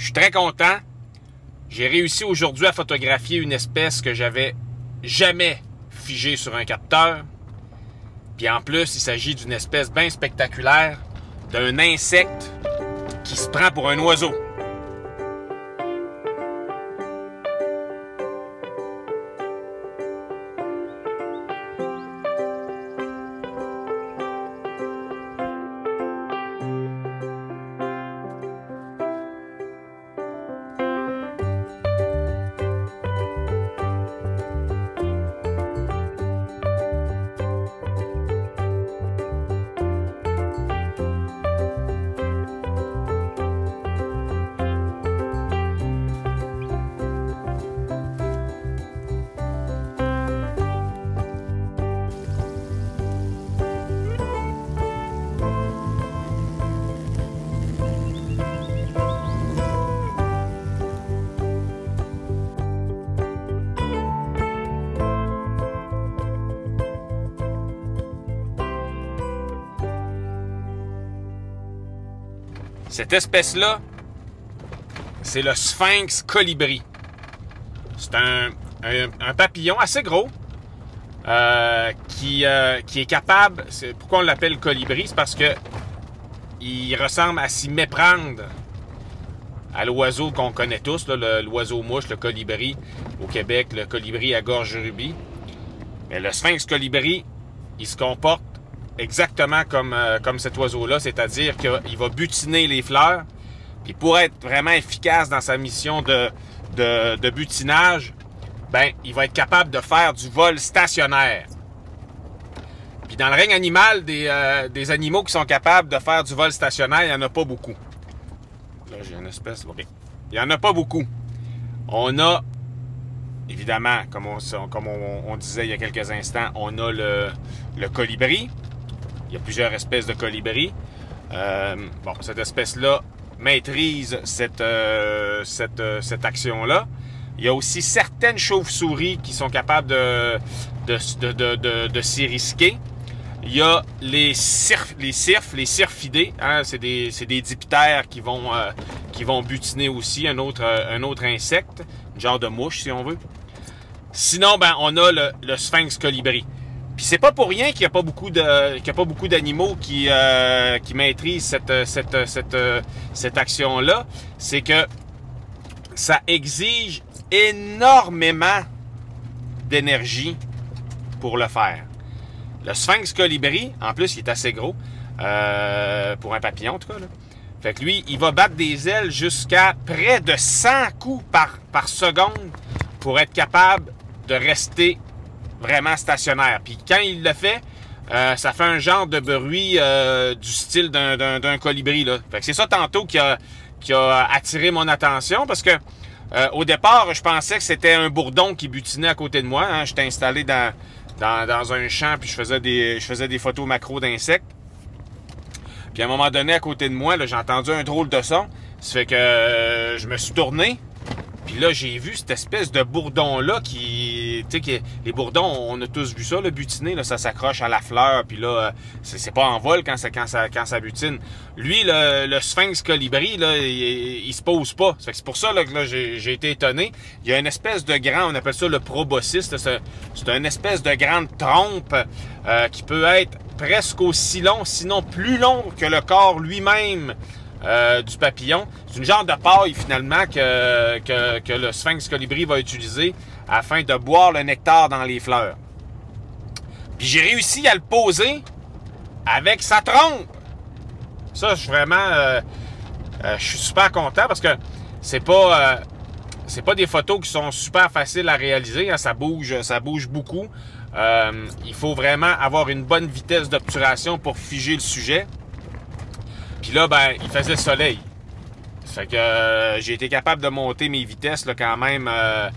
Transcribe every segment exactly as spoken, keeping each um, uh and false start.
Je suis très content. J'ai réussi aujourd'hui à photographier une espèce que j'avais jamais figée sur un capteur. Puis en plus, il s'agit d'une espèce bien spectaculaire, d'un insecte qui se prend pour un oiseau. Cette espèce-là, c'est le sphinx colibri. C'est un, un, un papillon assez gros euh, qui, euh, qui est capable... C'est pourquoi on l'appelle colibri, c'est parce que il ressemble à s'y méprendre à l'oiseau qu'on connaît tous, l'oiseau-mouche, le colibri au Québec, le colibri à gorge rubis. Mais le sphinx colibri, il se comporte exactement comme, euh, comme cet oiseau-là, c'est-à-dire qu'il va butiner les fleurs. Puis pour être vraiment efficace dans sa mission de, de, de butinage, ben, il va être capable de faire du vol stationnaire. Puis dans le règne animal, des, euh, des animaux qui sont capables de faire du vol stationnaire, il n'y en a pas beaucoup. Là, j'ai une espèce... Okay. Il n'y en a pas beaucoup. On a, évidemment, comme on, comme on, on disait il y a quelques instants, on a le, le colibri. Il y a plusieurs espèces de colibris. Euh, bon, cette espèce-là maîtrise cette, euh, cette, euh, cette action-là. Il y a aussi certaines chauves-souris qui sont capables de, de, de, de, de, de s'y risquer. Il y a les syrphes, les, syrph, les syrphidés. Hein, c'est des, des diptères qui vont, euh, qui vont butiner aussi un autre, euh, un autre insecte, un genre de mouche si on veut. Sinon, ben, on a le, le sphinx colibri. Puis c'est pas pour rien qu'il n'y a pas beaucoup de, qu'il y a pas beaucoup d'animaux qui, euh, qui maîtrisent cette, cette, cette, cette action-là. C'est que ça exige énormément d'énergie pour le faire. Le sphinx colibri, en plus, il est assez gros, euh, pour un papillon en tout cas, là. Fait que lui, il va battre des ailes jusqu'à près de cent coups par, par seconde pour être capable de rester vraiment stationnaire. Puis quand il le fait, euh, ça fait un genre de bruit euh, du style d'un colibri, là. Fait que c'est ça tantôt qui a, qui a attiré mon attention parce que euh, au départ, je pensais que c'était un bourdon qui butinait à côté de moi. Hein. J'étais installé dans, dans, dans un champ puis je faisais des, je faisais des photos macro d'insectes. Puis à un moment donné, à côté de moi, j'ai entendu un drôle de son. Ça fait que euh, je me suis tourné. Puis là, j'ai vu cette espèce de bourdon-là qui... Tu sais, les bourdons, on a tous vu ça, le butiner, là, ça s'accroche à la fleur, puis là, c'est pas en vol quand ça, quand ça, quand ça butine. Lui, le, le sphinx colibri, là, il, il se pose pas. C'est pour ça là, que là, j'ai été étonné. Il y a une espèce de grand, on appelle ça le proboscis, c'est une espèce de grande trompe euh, qui peut être presque aussi long, sinon plus long que le corps lui-même. Euh, du papillon. C'est une genre de paille finalement que, que, que le sphinx colibri va utiliser afin de boire le nectar dans les fleurs. Puis j'ai réussi à le poser avec sa trompe. Ça, je suis vraiment... Euh, euh, je suis super content parce que c'est pas... Euh, c'est pas des photos qui sont super faciles à réaliser. Hein, ça bouge, ça bouge beaucoup. Euh, il faut vraiment avoir une bonne vitesse d'obturation pour figer le sujet. Puis là, ben, il faisait soleil. Fait que euh, j'ai été capable de monter mes vitesses là, quand même euh,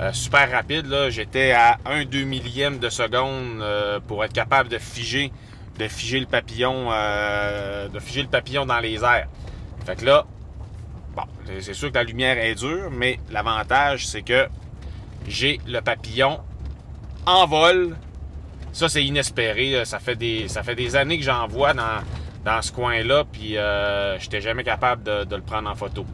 euh, super rapide. J'étais à un deux millième de seconde euh, pour être capable de figer, de figer le papillon, euh, de figer le papillon dans les airs. Fait que là, bon, c'est sûr que la lumière est dure, mais l'avantage, c'est que j'ai le papillon en vol. Ça, c'est inespéré. Ça fait des, ça fait des années que j'en vois dans. dans ce coin-là, puis euh, je n'étais jamais capable de, de le prendre en photo.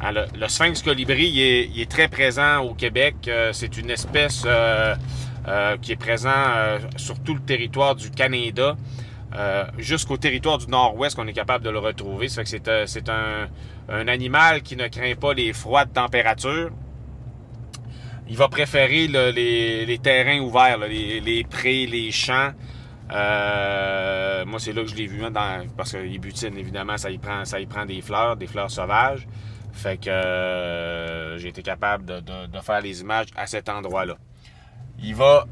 Alors, le, le sphinx colibri, il est, il est très présent au Québec. Euh, c'est une espèce euh, euh, qui est présente euh, sur tout le territoire du Canada. Euh, jusqu'au territoire du nord-ouest qu'on est capable de le retrouver. Ça fait que c'est euh, un, un animal qui ne craint pas les froides températures. Il va préférer là, les, les terrains ouverts, là, les, les prés, les champs. Euh, moi, c'est là que je l'ai vu, hein, dans, parce que les butines, évidemment, ça y prend, ça y prend des fleurs, des fleurs sauvages. Fait que euh, j'ai été capable de, de, de faire les images à cet endroit-là. Il va...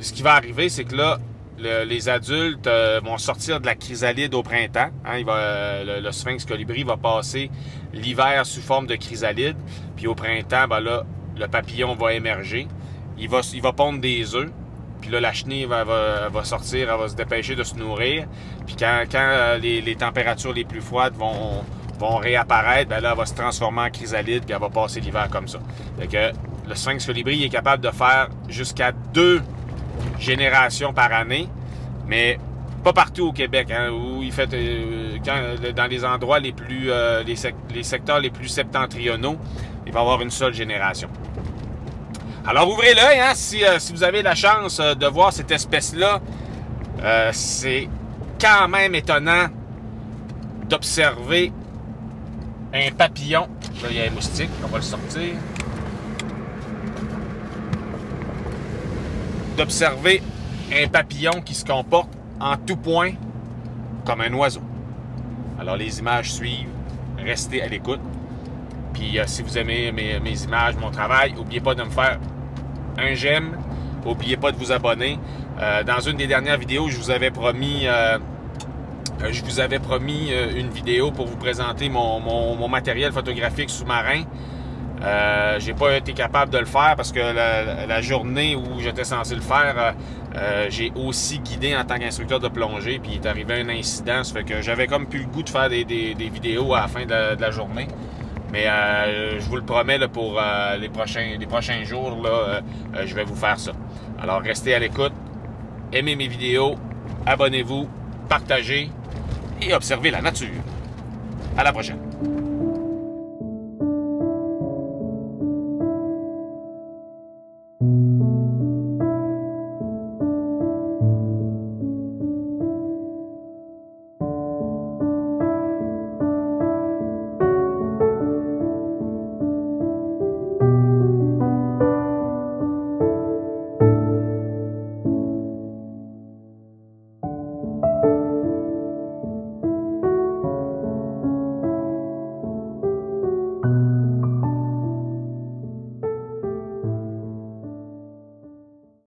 Ce qui va arriver, c'est que là, Le, les adultes euh, vont sortir de la chrysalide au printemps. Hein, il va, euh, le, le sphinx colibri va passer l'hiver sous forme de chrysalide. Puis au printemps, ben là, le papillon va émerger. Il va, il va pondre des œufs. Puis là, la chenille va, va, va sortir, elle va se dépêcher de se nourrir. Puis quand, quand euh, les, les températures les plus froides vont, vont réapparaître, ben là, elle va se transformer en chrysalide puis elle va passer l'hiver comme ça. Fait que le sphinx colibri il est capable de faire jusqu'à deux génération par année, mais pas partout au Québec, hein, où il fait euh, quand, dans les endroits les plus euh, les, sec les secteurs les plus septentrionaux, il va y avoir une seule génération. Alors ouvrez l'œil, hein, si, euh, si vous avez la chance euh, de voir cette espèce-là, euh, c'est quand même étonnant d'observer un papillon. Là, il y a un moustique, on va le sortir. D'observer un papillon qui se comporte en tout point comme un oiseau. Alors, les images suivent. Restez à l'écoute. Puis, euh, si vous aimez mes, mes images, mon travail, n'oubliez pas de me faire un j'aime. N'oubliez pas de vous abonner. Euh, dans une des dernières vidéos, je vous avais promis, euh, je vous avais promis une vidéo pour vous présenter mon, mon, mon matériel photographique sous-marin. Euh, j'ai pas été capable de le faire parce que la, la journée où j'étais censé le faire, euh, euh, j'ai aussi guidé en tant qu'instructeur de plongée, puis il est arrivé un incident, ça fait que j'avais comme plus le goût de faire des, des, des vidéos à la fin de la, de la journée. Mais euh, je vous le promets, là, pour euh, les, prochains, les prochains jours, là, euh, euh, je vais vous faire ça. Alors restez à l'écoute, aimez mes vidéos, abonnez-vous, partagez et observez la nature. À la prochaine!